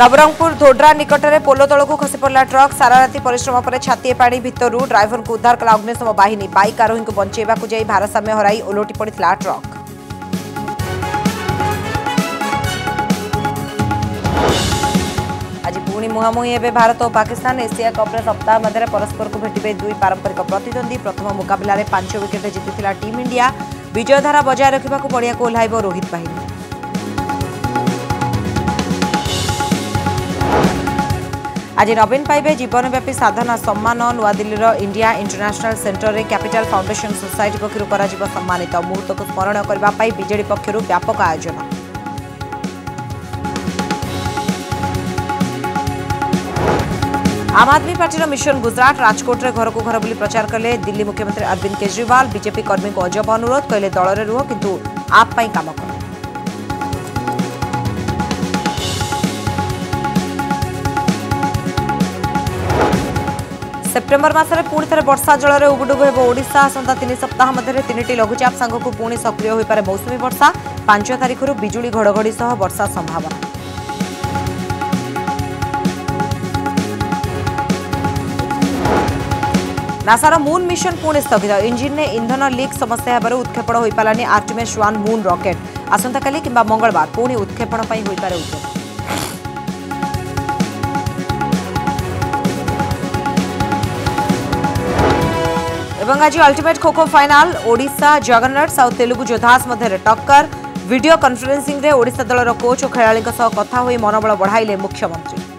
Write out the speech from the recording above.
नवरंगपुर धोड्रा निकटरे पोलो तलकू खसी पड़ा ट्रक सारा राति परिश्रम पर छातीए पानी भितर ड्राइवर को उद्धार कला अग्निशम बाहिनी। बाइक आरोही को बंचाइबा जाई भारसाम्य हराई ओलटी पड़ा ट्रक। आज पुणी मुहांमुही हे भारत और पाकिस्तान। एशिया कप्रे सप्ताह मध्य परस्पर को भेटे दुई पारंपरिक प्रतिद्वंदी। प्रथम मुकाबलें 5 विकेट जीति टीम इंडिया। विजयधारा बजाय रखा पड़िया को ओह्ल रोहित बाहिनी। आज नवीन पाइबे जीवनव्यापी साधना सम्मान। नुआदिल्लीर इंडिया इंटरनेशनल सेंटर रे कैपिटल फाउंडेशन सोसाइटी पक्षर कर सम्मानित। मुहूर्त को स्मरण करने बीजेडी पक्षर व्यापक आयोजन। आम आदमी पार्टी मिशन गुजरात। राजकोट रे घर को घर बुली प्रचार कले दिल्ली मुख्यमंत्री अरविंद केजरीवाल। बीजेपी कर्मी को अजब अनुरोध, कहले दल में रुह किंतु आप पई काम कर। सेप्टेम्बर मसरे पुणी थे वर्षा जलर उबुडुबु होबो ओडिशा। आसंता 3 सप्ताह मध्य 3टी लघुचाप सांग को पुणी सक्रिय हो पारे मौसुमी वर्षा। 5 तारिखर बिजुली घड़घड़ी सह वर्षा संभावना। नासार मून मिशन पुणी स्थगित। इंजिन ने इंधन लीक समस्या होबार उत्क्षेपण हो पारानी आर्टेमिस 1 मून रॉकेट। आसंता काली किंबा मंगलवार पुणी उत्क्षेपण पई होई पारे उद्योग। एवं आज अल्टीमेट खोखो फाइनाल ओडिशा जगन्नाथ और तेलुगु जोधास मध्य टक्कर। वीडियो कॉन्फ्रेंसिंग रे ओडिशा दलर कोच और खेलाड़ी कथा मनोबल बढ़ाइले मुख्यमंत्री।